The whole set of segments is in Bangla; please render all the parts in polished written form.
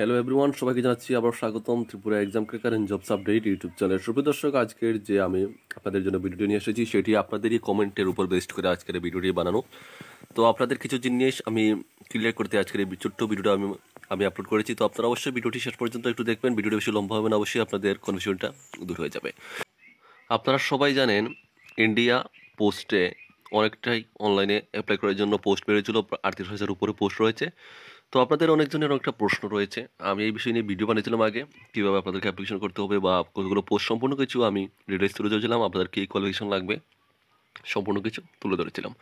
हेलो एवरीवन सबाई के जानाच्छि आबार स्वागतम Tripura exam cracker and jobs update YouTube channel. सुप्रिय दर्शक आजकेर जे आमि आपनादेर जोन्नो भिडियो निये एसेछि सेटी आपनादेरই कमेंटेर ऊपर बेस्ड करे आजकेर भिडियोটি বানানো। তো আপনাদের কিছু জিনিস আমি ক্লিয়ার করতে আজকের এই ছোট্ট ভিডিওটা আমি আপলোড করেছি। তো আপনারা অবশ্যই ভিডিওটি শেষ পর্যন্ত একটু দেখবেন, ভিডিওটি বেশি লম্বা হবে না, অবশ্যই আপনাদের কনফিউশনটা দূর হয়ে যাবে। আপনারা সবাই জানেন ইন্ডিয়া পোস্টে অনেকটাই অনলাইনে অ্যাপ্লাই করার জন্য পোস্ট বেরিয়েছিল, ৩৮,০০০ উপরে পোস্ট রয়েছে। তো আপনাদের অনেকজনের অনেকটা প্রশ্ন রয়েছে, আমি এই বিষয় নিয়ে ভিডিও বানিয়েছিলাম আগে, কীভাবে আপনাদেরকে অ্যাপ্লিকেশন করতে হবে বা কতগুলো পোস্ট সম্পূর্ণ কিছু আমি রিলিজ করে দিয়েছিলাম, আপনাদের কী কোয়ালিফিকেশন লাগবে সম্পূর্ণ কিছু তুলে ধরেছিলাম।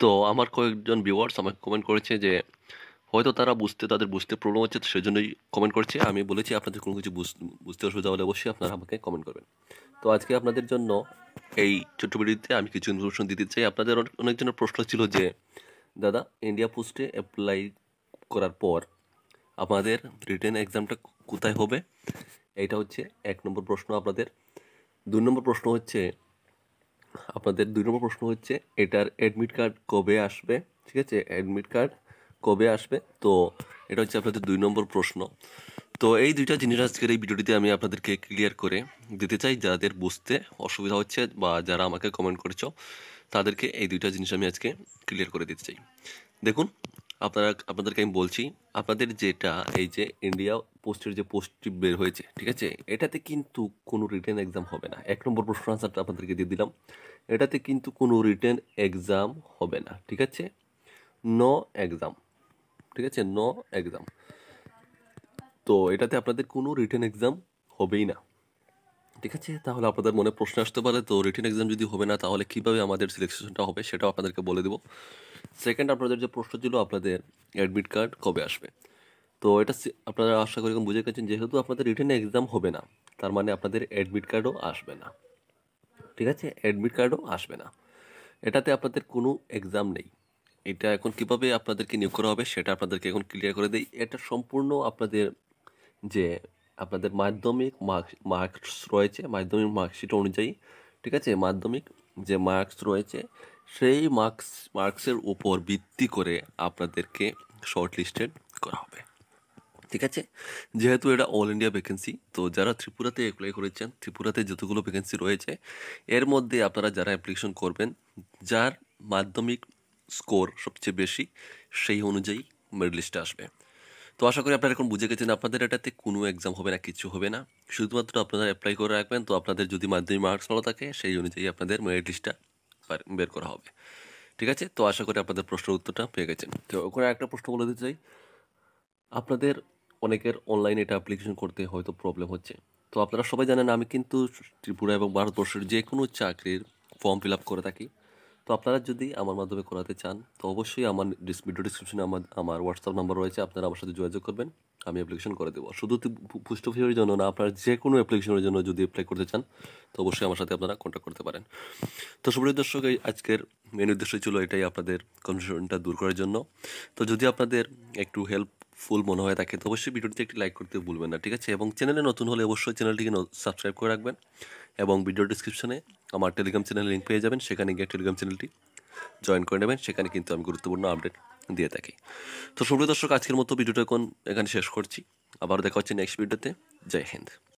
তো আমার কয়েকজন ভিউয়ার্স আমাকে কমেন্ট করেছে যে হয়তো তারা তাদের বুঝতে প্রবলেম হচ্ছে, তো সেই জন্যই কমেন্ট করছে। আমি বলেছি আপনাদের কোনো কিছু বুঝতে অসুবিধা হলে অবশ্যই আপনারা আমাকে কমেন্ট করবেন। তো আজকে আপনাদের জন্য এই ছোট্ট ভিডিওতে আমি কিছু ইনফরমেশন দিতে চাই। আপনাদের অনেকজনের প্রশ্ন ছিল যে দাদা ইন্ডিয়া পোস্টে অ্যাপ্লাই করার পর আমাদের রিটেন এক্সামটা কোথায় হবে, এইটা হচ্ছে এক নম্বর প্রশ্ন আপনাদের। দুই নম্বর প্রশ্ন হচ্ছে এটার অ্যাডমিট কার্ড কবে আসবে, ঠিক আছে, অ্যাডমিট কার্ড কবে আসবে। তো এটা হচ্ছে আপনাদের দুই নম্বর প্রশ্ন। তো এই দুইটা জিনিস আজকের এই ভিডিওটিতে আমি আপনাদেরকে ক্লিয়ার করে দিতে চাই, যাদের বুঝতে অসুবিধা হচ্ছে বা যারা আমাকে কমেন্ট করেছো তাদেরকে এই দুইটা জিনিস আমি আজকে ক্লিয়ার করে দিতে চাই। দেখুন আপনাদেরকে আমি বলছি, আপনাদের যেটা এই যে ইন্ডিয়া পোস্টের যে পোস্টটি বের হয়েছে, ঠিক আছে, এটাতে কিন্তু কোনো রিটেন এক্সাম হবে না। এক নম্বর প্রশ্ন আনসারটা আপনাদেরকে দিয়ে দিলাম, এটাতে কিন্তু কোনো রিটেন এক্সাম হবে না, ঠিক আছে, নো এক্সাম, ঠিক আছে, নো এক্সাম। তো এটাতে আপনাদের কোনো রিটেন এক্সাম হবেই না, ঠিক আছে। তাহলে আপনাদের মনে প্রশ্ন আসতে পারে, তো রিটেন এক্সাম যদি হবে না তাহলে কীভাবে আমাদের সিলেকশনটা হবে সেটাও আপনাদেরকে বলে দেবো। সেকেন্ড আপনাদের যে প্রশ্ন ছিল আপনাদের অ্যাডমিট কার্ড কবে আসবে, তো এটা আপনারা আশা করি বুঝে গেছেন। যেহেতু আপনাদের রিটেন এক্সাম হবে না তার মানে আপনাদের অ্যাডমিট কার্ডও আসবে না, ঠিক আছে, অ্যাডমিট কার্ডও আসবে না। এটাতে আপনাদের কোনো এক্সাম নেই। এটা এখন কীভাবে আপনাদেরকে নিয়োগ করা হবে সেটা আপনাদেরকে এখন ক্লিয়ার করে দেই। এটা সম্পূর্ণ আপনাদের যে আপনাদের মাধ্যমিক মার্কস রয়েছে, মাধ্যমিক মার্কশিট অনুযায়ী, ঠিক আছে, মাধ্যমিক যে মার্কস রয়েছে সেই মার্কসের উপর ভিত্তি করে আপনাদেরকে শর্ট লিস্টেড করা হবে, ঠিক আছে। যেহেতু এটা অল ইন্ডিয়া ভ্যাকেন্সি, তো যারা ত্রিপুরাতে অ্যাপ্লাই করেছেন, ত্রিপুরাতে যতগুলো ভ্যাকেন্সি রয়েছে এর মধ্যে আপনারা যারা অ্যাপ্লিকেশন করবেন, যার মাধ্যমিক স্কোর সবচেয়ে বেশি সেই অনুযায়ী মেরিট লিস্টে আসবে। তো আশা করি আপনারা এখন বুঝে গেছেন আপনাদের এটাতে কোনো এক্সাম হবে না, কিছু হবে না, শুধুমাত্র আপনারা অ্যাপ্লাই করে রাখবেন। তো আপনাদের যদি মাধ্যমিক মার্কস ভালো থাকে সেই অনুযায়ী আপনাদের মেরিট লিস্টটা বের করা হবে, ঠিক আছে। তো আশা করি আপনাদের প্রশ্নের উত্তরটা পেয়ে গেছেন। তো ওখানে একটা প্রশ্ন বলে দিতে চাই, আপনাদের অনেকের অনলাইনে এটা অ্যাপ্লিকেশন করতে হয়তো প্রবলেম হচ্ছে। তো আপনারা সবাই জানেন আমি কিন্তু ত্রিপুরা এবং ভারতবর্ষের যে কোনো চাকরির ফর্ম ফিল আপ করে থাকি। তো আপনারা যদি আমার মাধ্যমে করাতে চান তো অবশ্যই আমার ভিডিও ডিসক্রিপশনে আমার হোয়াটসঅ্যাপ নাম্বার রয়েছে, আপনারা আমার সাথে যোগাযোগ করবেন, আমি অ্যাপ্লিকেশন করে দেবো। শুধু পোস্ট অফিসের জন্য না, আপনারা যে কোনো অ্যাপ্লিকেশনের জন্য যদি অ্যাপ্লাই করতে চান তো অবশ্যই আমার সাথে আপনারা কন্ট্যাক্ট করতে পারেন। তো সুপ্রিয় দর্শক, এই আজকের মেন উদ্দেশ্য ছিল এটাই, আপনাদের কনফিউশনটা দূর করার জন্য। তো যদি আপনাদের একটু হেল্পফুল মনে হয় থাকে তো অবশ্যই ভিডিওটিতে একটি লাইক করতে ভুলবেন না, ঠিক আছে, এবং চ্যানেলে নতুন হলে অবশ্যই চ্যানেলটিকে সাবস্ক্রাইব করে রাখবেন, এবং ভিডিও ডিসক্রিপশনে আমার টেলিগ্রাম চ্যানেল লিঙ্ক পেয়ে যাবেন, সেখানে গিয়ে টেলিগ্রাম চ্যানেলটি জয়েন করে নেবেন, সেখানে কিন্তু আমি গুরুত্বপূর্ণ আপডেট দিয়ে থাকি। তো সুপ্রিয় দর্শক, আজকের মতো ভিডিওটা এখন এখানে শেষ করছি, আবার দেখা হচ্ছে নেক্সট ভিডিওতে। জয় হিন্দ।